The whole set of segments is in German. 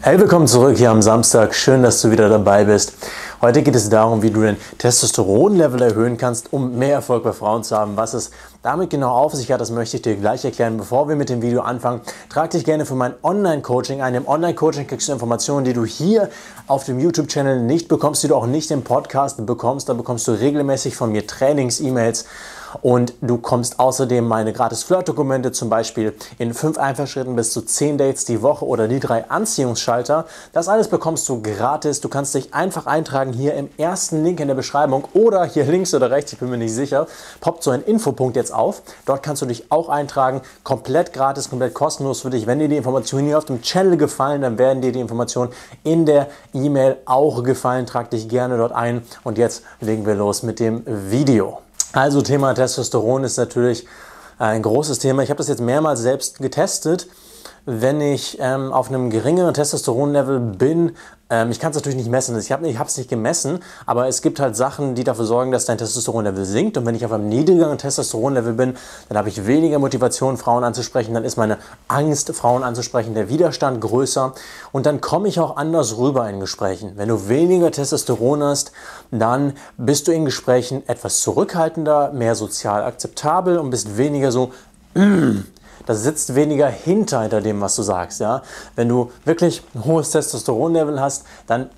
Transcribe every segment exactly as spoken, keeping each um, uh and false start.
Hey, willkommen zurück hier am Samstag. Schön, dass du wieder dabei bist. Heute geht es darum, wie du dein Testosteronlevel erhöhen kannst, um mehr Erfolg bei Frauen zu haben. Was es damit genau auf sich hat, das möchte ich dir gleich erklären. Bevor wir mit dem Video anfangen, trag dich gerne für mein Online-Coaching ein. Im Online-Coaching kriegst du Informationen, die du hier auf dem YouTube-Channel nicht bekommst, die du auch nicht im Podcast bekommst. Da bekommst du regelmäßig von mir Trainings-E-Mails. Und du kommst außerdem meine gratis Flirt-Dokumente, zum Beispiel in fünf Einfallsschritten bis zu zehn Dates die Woche oder die drei Anziehungsschalter. Das alles bekommst du gratis. Du kannst dich einfach eintragen hier im ersten Link in der Beschreibung oder hier links oder rechts, ich bin mir nicht sicher, poppt so ein Infopunkt jetzt auf. Dort kannst du dich auch eintragen, komplett gratis, komplett kostenlos für dich. Wenn dir die Informationen hier auf dem Channel gefallen, dann werden dir die Informationen in der E-Mail auch gefallen. Trag dich gerne dort ein und jetzt legen wir los mit dem Video. Also Thema Testosteron ist natürlich ein großes Thema. Ich habe das jetzt mehrmals selbst getestet. Wenn ich ähm, auf einem geringeren Testosteronlevel bin, ähm, ich kann es natürlich nicht messen, ich habe es nicht gemessen, aber es gibt halt Sachen, die dafür sorgen, dass dein Testosteronlevel sinkt. Und wenn ich auf einem niedrigeren Testosteronlevel bin, dann habe ich weniger Motivation, Frauen anzusprechen, dann ist meine Angst, Frauen anzusprechen, der Widerstand größer und dann komme ich auch anders rüber in Gesprächen. Wenn du weniger Testosteron hast, dann bist du in Gesprächen etwas zurückhaltender, mehr sozial akzeptabel und bist weniger so... Mm, Das sitzt weniger hinter, hinter dem, was du sagst. Ja? Wenn du wirklich ein hohes Testosteronlevel hast, dann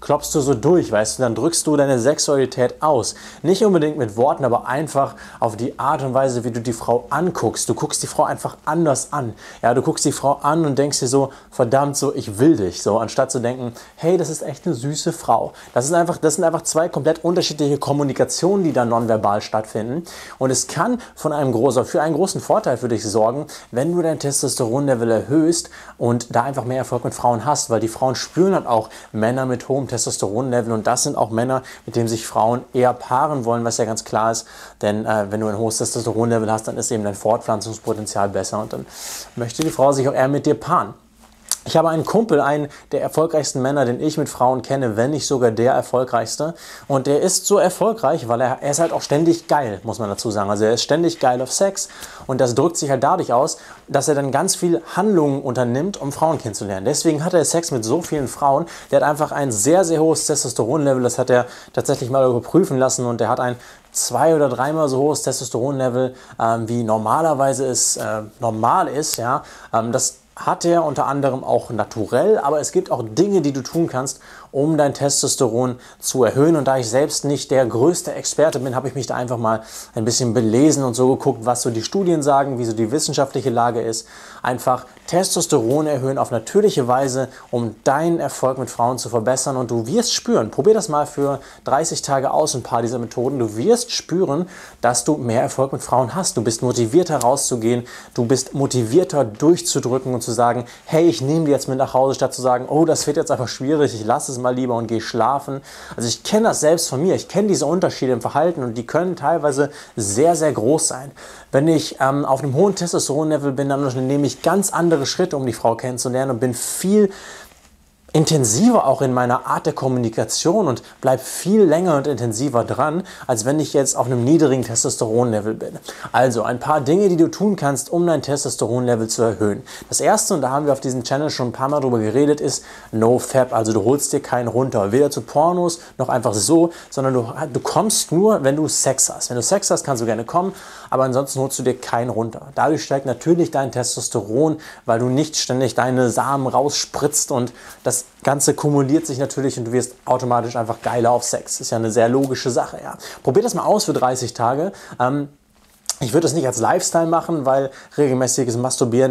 klopfst du so durch, weißt du, dann drückst du deine Sexualität aus. Nicht unbedingt mit Worten, aber einfach auf die Art und Weise, wie du die Frau anguckst. Du guckst die Frau einfach anders an. Ja, du guckst die Frau an und denkst dir so, verdammt, so, ich will dich. So, anstatt zu denken, hey, das ist echt eine süße Frau. Das ist einfach, das sind einfach zwei komplett unterschiedliche Kommunikationen, die dann nonverbal stattfinden. Und es kann von einem großen, für einen großen Vorteil für dich sorgen, wenn du dein Testosteronlevel erhöhst und da einfach mehr Erfolg mit Frauen hast, weil die Frauen spüren halt auch Männer mit hohem Testosteronlevel und das sind auch Männer, mit denen sich Frauen eher paaren wollen, was ja ganz klar ist, denn äh, wenn du ein hohes Testosteronlevel hast, dann ist eben dein Fortpflanzungspotenzial besser und dann möchte die Frau sich auch eher mit dir paaren. Ich habe einen Kumpel, einen der erfolgreichsten Männer, den ich mit Frauen kenne, wenn nicht sogar der erfolgreichste. Und der ist so erfolgreich, weil er, er ist halt auch ständig geil, muss man dazu sagen. Also er ist ständig geil auf Sex und das drückt sich halt dadurch aus, dass er dann ganz viel Handlungen unternimmt, um Frauen kennenzulernen. Deswegen hat er Sex mit so vielen Frauen. Der hat einfach ein sehr, sehr hohes Testosteronlevel. Das hat er tatsächlich mal überprüfen lassen und der hat ein zwei- oder dreimal so hohes Testosteronlevel, ähm, wie normalerweise es äh, normal ist. Ja? Ähm, das hat er unter anderem auch naturell, aber es gibt auch Dinge, die du tun kannst, um dein Testosteron zu erhöhen. Und da ich selbst nicht der größte Experte bin, habe ich mich da einfach mal ein bisschen belesen und so geguckt, was so die Studien sagen, wie so die wissenschaftliche Lage ist. Einfach Testosteron erhöhen auf natürliche Weise, um deinen Erfolg mit Frauen zu verbessern. Und du wirst spüren, probier das mal für dreißig Tage aus, ein paar dieser Methoden. Du wirst spüren, dass du mehr Erfolg mit Frauen hast. Du bist motivierter rauszugehen, du bist motivierter durchzudrücken und zu sagen, hey, ich nehme die jetzt mit nach Hause, statt zu sagen, oh, das wird jetzt einfach schwierig, ich lasse es mal lieber und gehe schlafen. Also ich kenne das selbst von mir. Ich kenne diese Unterschiede im Verhalten und die können teilweise sehr, sehr groß sein. Wenn ich ähm, auf einem hohen Testosteronlevel bin, dann nehme ich ganz andere Schritte, um die Frau kennenzulernen und bin viel intensiver auch in meiner Art der Kommunikation und bleib viel länger und intensiver dran, als wenn ich jetzt auf einem niedrigen Testosteronlevel bin. Also ein paar Dinge, die du tun kannst, um dein Testosteronlevel zu erhöhen. Das erste, und da haben wir auf diesem Channel schon ein paar Mal drüber geredet, ist NoFap. Also du holst dir keinen runter, weder zu Pornos noch einfach so, sondern du, du kommst nur, wenn du Sex hast. Wenn du Sex hast, kannst du gerne kommen, aber ansonsten holst du dir keinen runter. Dadurch steigt natürlich dein Testosteron, weil du nicht ständig deine Samen rausspritzt und das Das Ganze kumuliert sich natürlich und du wirst automatisch einfach geiler auf Sex. Ist ja eine sehr logische Sache. Ja. Probier das mal aus für dreißig Tage. Ähm, ich würde das nicht als Lifestyle machen, weil regelmäßiges Masturbieren